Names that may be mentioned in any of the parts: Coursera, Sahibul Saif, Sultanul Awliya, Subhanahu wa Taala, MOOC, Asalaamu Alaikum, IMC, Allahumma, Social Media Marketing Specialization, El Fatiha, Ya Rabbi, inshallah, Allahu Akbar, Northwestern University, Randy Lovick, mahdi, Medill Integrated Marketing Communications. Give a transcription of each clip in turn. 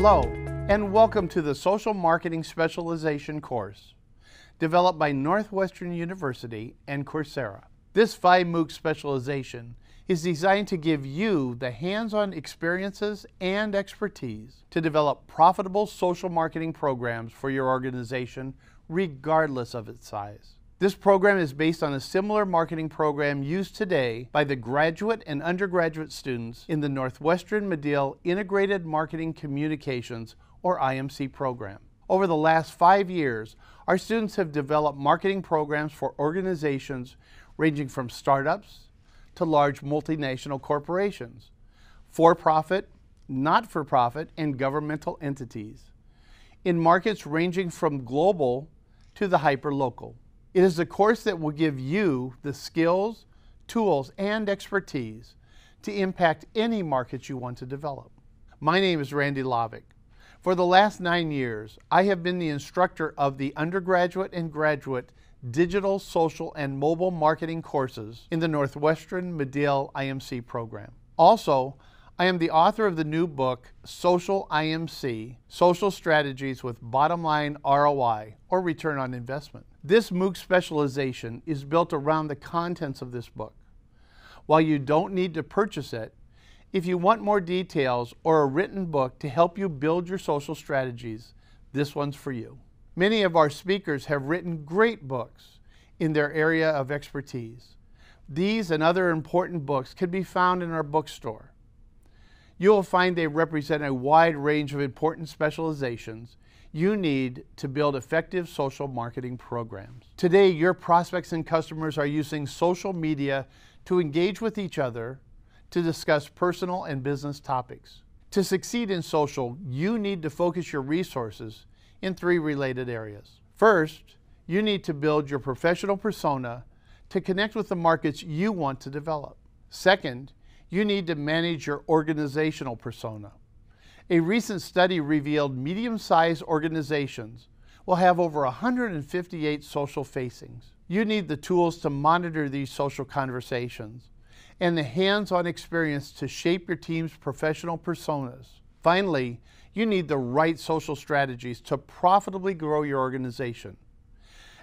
Hello, and welcome to the Social Marketing Specialization course, developed by Northwestern University and Coursera. This 5-MOOC specialization is designed to give you the hands-on experiences and expertise to develop profitable social marketing programs for your organization, regardless of its size. This program is based on a similar marketing program used today by the graduate and undergraduate students in the Northwestern Medill Integrated Marketing Communications, or IMC program. Over the last 5 years, our students have developed marketing programs for organizations ranging from startups to large multinational corporations, for-profit, not-for-profit, and governmental entities, in markets ranging from global to the hyper-local. It is a course that will give you the skills, tools, and expertise to impact any market you want to develop. My name is Randy Lovick. For the last 9 years, I have been the instructor of the undergraduate and graduate digital, social, and mobile marketing courses in the Northwestern Medill IMC program. Also, I am the author of the new book, Social IMC, Social Strategies with Bottom Line ROI, or Return on Investment. This MOOC specialization is built around the contents of this book. While you don't need to purchase it, if you want more details or a written book to help you build your social strategies, this one's for you. Many of our speakers have written great books in their area of expertise. These and other important books can be found in our bookstore. You will find they represent a wide range of important specializations you need to build effective social marketing programs. Today, your prospects and customers are using social media to engage with each other to discuss personal and business topics. To succeed in social, you need to focus your resources in 3 related areas. First, you need to build your professional persona to connect with the markets you want to develop. Second, you need to manage your organizational persona. A recent study revealed medium-sized organizations will have over 158 social facings. You need the tools to monitor these social conversations and the hands-on experience to shape your team's professional personas. Finally, you need the right social strategies to profitably grow your organization.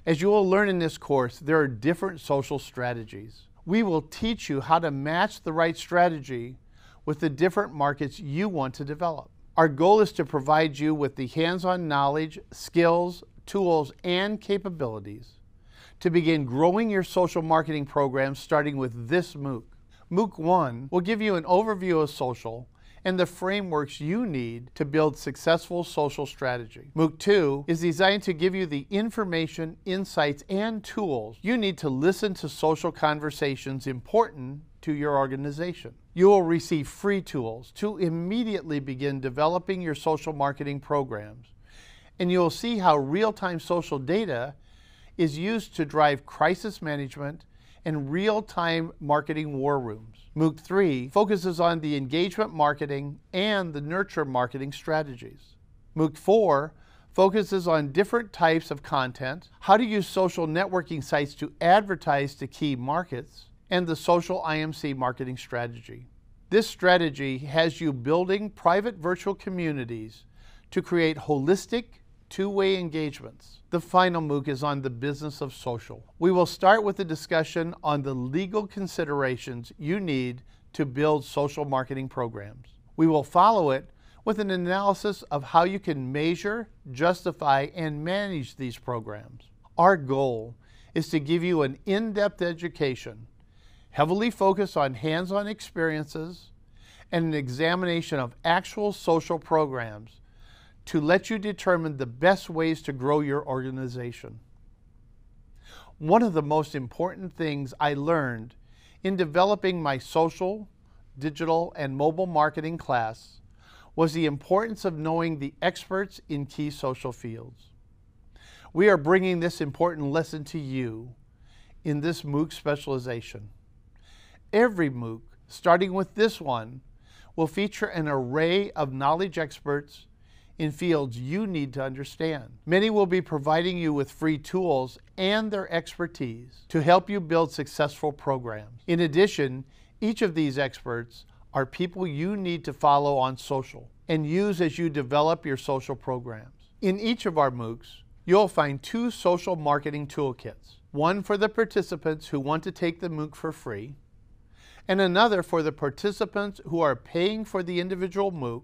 As you will learn in this course, there are different social strategies. We will teach you how to match the right strategy with the different markets you want to develop. Our goal is to provide you with the hands-on knowledge, skills, tools, and capabilities to begin growing your social marketing program starting with this MOOC. MOOC 1 will give you an overview of social and the frameworks you need to build successful social strategy. MOOC 2 is designed to give you the information, insights, and tools you need to listen to social conversations important to your organization. You will receive free tools to immediately begin developing your social marketing programs, and you will see how real-time social data is used to drive crisis management and real-time marketing war rooms. MOOC 3 focuses on the engagement marketing and the nurture marketing strategies. MOOC 4 focuses on different types of content, how to use social networking sites to advertise to key markets, and the social IMC marketing strategy. This strategy has you building private virtual communities to create holistic, two-way engagements. The final MOOC is on the business of social. We will start with a discussion on the legal considerations you need to build social marketing programs. We will follow it with an analysis of how you can measure, justify, and manage these programs. Our goal is to give you an in-depth education, heavily focused on hands-on experiences, and an examination of actual social programs to let you determine the best ways to grow your organization. One of the most important things I learned in developing my social, digital, and mobile marketing class was the importance of knowing the experts in key social fields. We are bringing this important lesson to you in this MOOC specialization. Every MOOC, starting with this one, will feature an array of knowledge experts in fields you need to understand. Many will be providing you with free tools and their expertise to help you build successful programs. In addition, each of these experts are people you need to follow on social. and use as you develop your social programs. In each of our MOOCs, you'll find two social marketing toolkits, one for the participants who want to take the MOOC for free, and another for the participants who are paying for the individual MOOC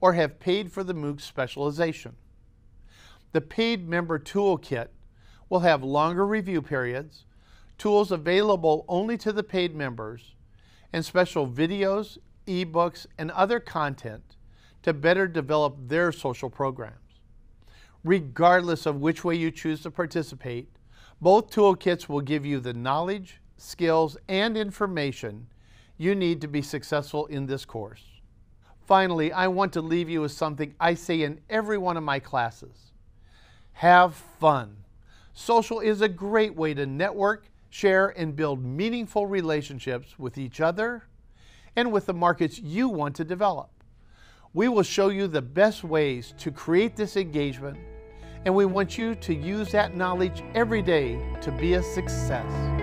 or have paid for the MOOC specialization. The paid member toolkit will have longer review periods, tools available only to the paid members, and special videos, ebooks, and other content to better develop their social programs. Regardless of which way you choose to participate, both toolkits will give you the knowledge, skills, and information you need to be successful in this course. Finally, I want to leave you with something I say in every one of my classes. Have fun. Social is a great way to network, share, and build meaningful relationships with each other and with the markets you want to develop. We will show you the best ways to create this engagement, and we want you to use that knowledge every day to be a success.